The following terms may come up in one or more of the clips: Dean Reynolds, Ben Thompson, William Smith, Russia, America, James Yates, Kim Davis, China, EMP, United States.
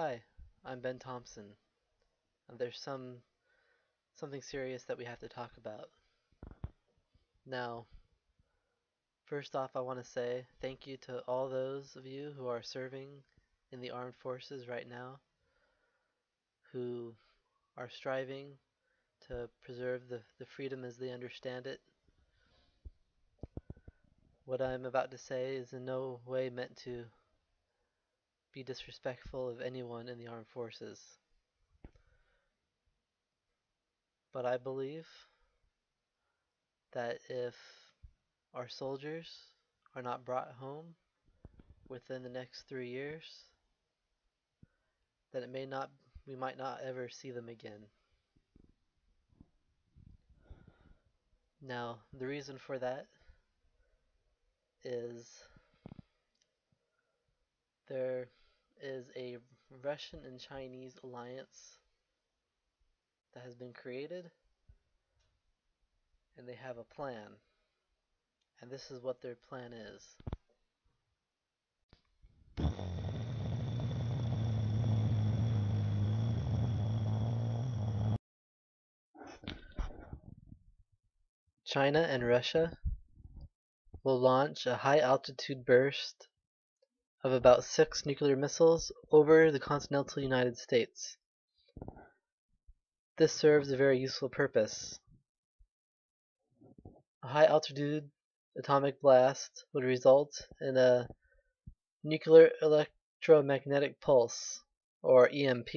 Hi, I'm Ben Thompson, and there's something serious that we have to talk about. Now, first off, I want to say thank you to all those of you who are serving in the armed forces right now, who are striving to preserve the freedom as they understand it. What I'm about to say is in no way meant to be disrespectful of anyone in the armed forces. But I believe that if our soldiers are not brought home within the next 3 years, then we might not ever see them again. Now, the reason for that is there is a Russian and Chinese alliance that has been created, and they have a plan, and this is what their plan is. China and Russia will launch a high-altitude burst of about 6 nuclear missiles over the continental United States. This serves a very useful purpose. A high-altitude atomic blast would result in a nuclear electromagnetic pulse, or EMP,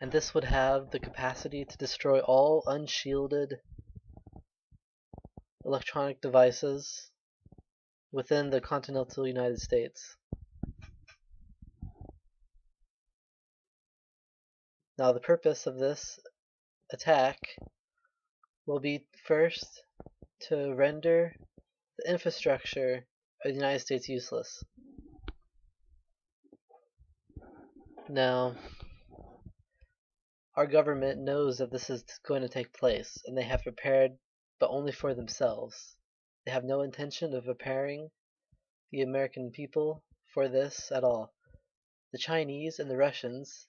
and this would have the capacity to destroy all unshielded electronic devices within the continental United States. Now, the purpose of this attack will be first to render the infrastructure of the United States useless. Now, our government knows that this is going to take place, and they have prepared, but only for themselves. They have no intention of preparing the American people for this at all. The Chinese and the Russians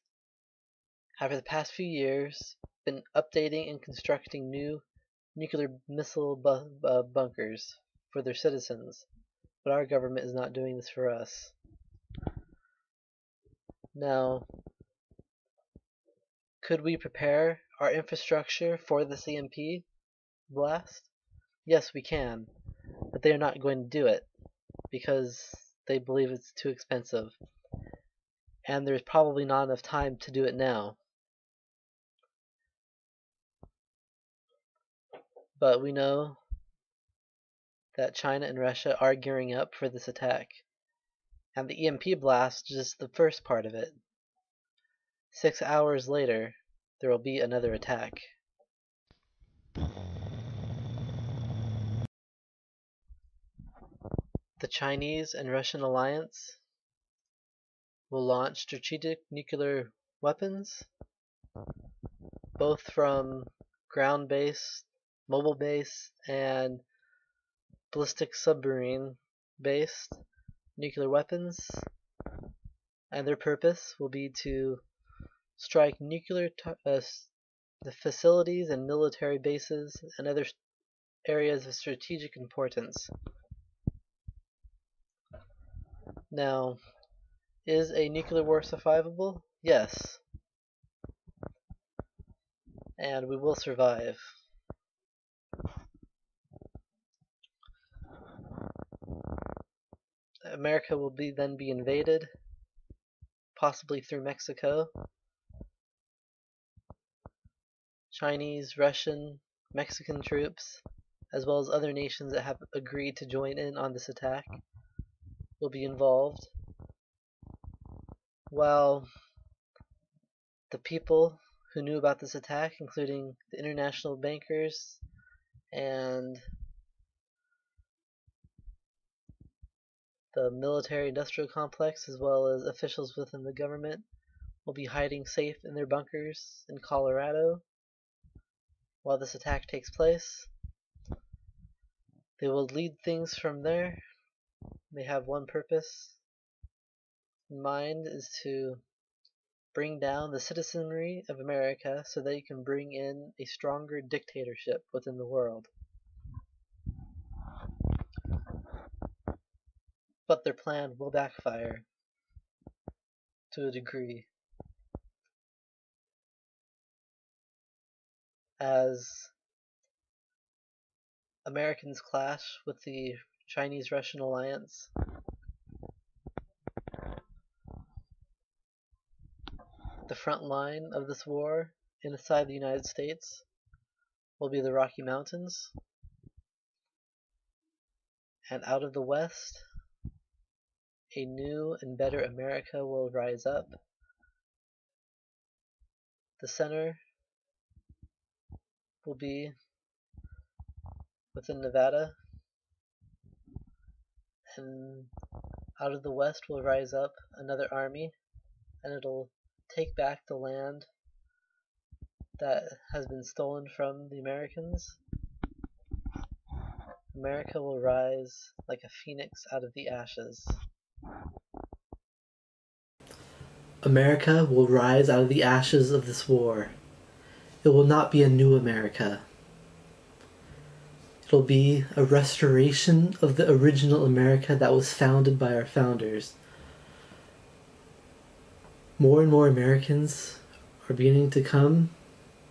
have for the past few years been updating and constructing new nuclear missile bunkers for their citizens, but our government is not doing this for us. Now, could we prepare our infrastructure for this EMP blast? Yes, we can, but they are not going to do it because they believe it's too expensive, and there's probably not enough time to do it now. But we know that China and Russia are gearing up for this attack, and the EMP blast is just the first part of it. 6 hours later, there will be another attack. The Chinese and Russian alliance will launch strategic nuclear weapons, both from ground-based, mobile-based, and ballistic submarine-based nuclear weapons, and their purpose will be to strike nuclear facilities and military bases and other areas of strategic importance. Now, is a nuclear war survivable? Yes. And we will survive. America will then be invaded, possibly through Mexico. Chinese, Russian, Mexican troops, as well as other nations that have agreed to join in on this attack, will be involved, while the people who knew about this attack, including the international bankers and the military industrial complex, as well as officials within the government, will be hiding safe in their bunkers in Colorado while this attack takes place. They will lead things from there. They have one purpose, mind is to bring down the citizenry of America so that you can bring in a stronger dictatorship within the world. But their plan will backfire to a degree, as Americans clash with the Chinese-Russian alliance. The front line of this war inside the United States will be the Rocky Mountains, and out of the West, a new and better America will rise up. The center will be within Nevada, and out of the West will rise up another army, and it'll take back the land that has been stolen from the Americans. America will rise like a phoenix out of the ashes. America will rise out of the ashes of this war. It will not be a new America. It'll be a restoration of the original America that was founded by our founders. More and more Americans are beginning to come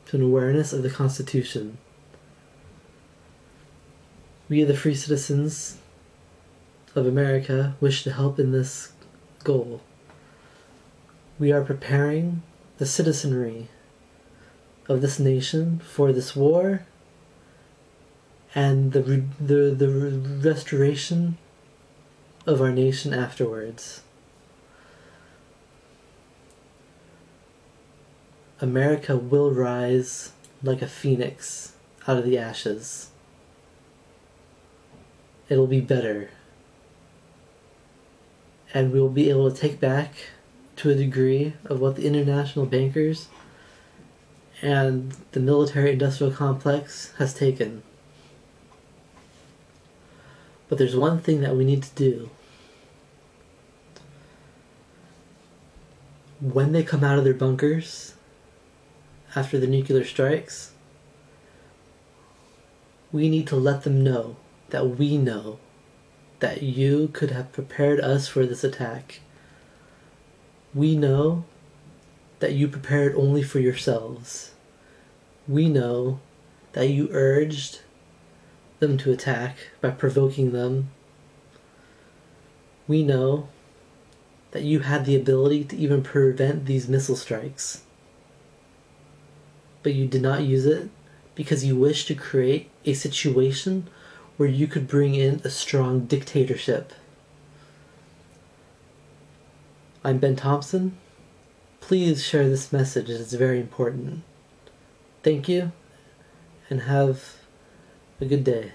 to an awareness of the Constitution. We, the free citizens of America, wish to help in this goal. We are preparing the citizenry of this nation for this war and the restoration of our nation afterwards. America will rise like a phoenix out of the ashes. It'll be better. And we'll be able to take back, to a degree, of what the international bankers and the military-industrial complex has taken. But there's one thing that we need to do. When they come out of their bunkers, after the nuclear strikes, we need to let them know that we know that you could have prepared us for this attack. We know that you prepared only for yourselves. We know that you urged them to attack by provoking them. We know that you had the ability to even prevent these missile strikes. But you did not use it because you wished to create a situation where you could bring in a strong dictatorship. I'm Ben Thompson. Please share this message, it's very important. Thank you, and have a good day.